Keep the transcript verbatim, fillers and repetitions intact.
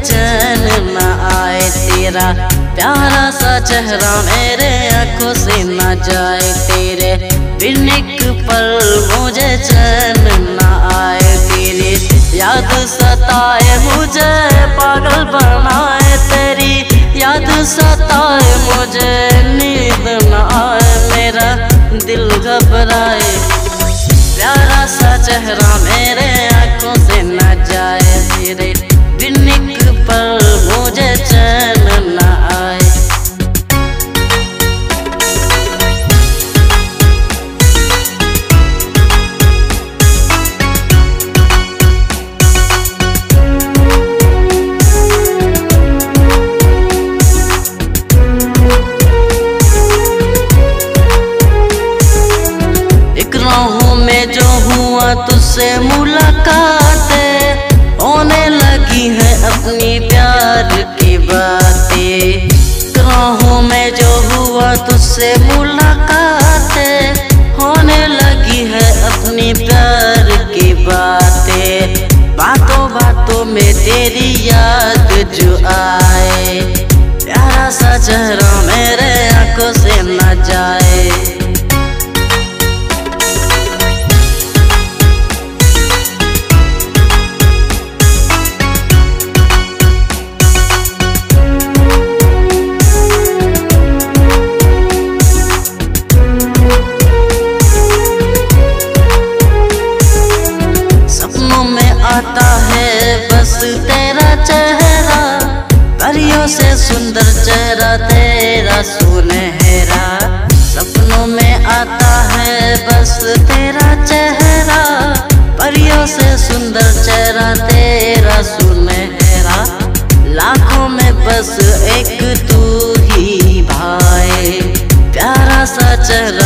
चैन ना आए, तेरा प्यारा सा चेहरा मेरे आंखों से ना जाए, तेरे बिन एक पल मुझे चैन ना आए, तेरी याद सताए मुझे पागल बनाए, तेरी याद सताए मुझे नींद ना आए, मेरा दिल घबराए, प्यारा सा चेहरा मेरे आंखों से ना जाए, तेरे बिन एक पल मुझे चैन ना आए। तुझसे मुलाकातें होने लगी है अपनी प्यार की बातें, राहों में जो हुआ तुझसे मुलाकातें होने लगी है अपनी प्यार की बातें, बातों बातों में तेरी याद जो आए, प्यारा सा चेहरा मेरे आंखों से ना जाए। आता है बस तेरा चेहरा, परियों से सुंदर चेहरा तेरा सुनहरा, सपनों में आता है बस तेरा चेहरा, परियों से सुंदर चेहरा तेरा सुनहरा, लाखों में बस एक तू ही भाए, प्यारा सा चेहरा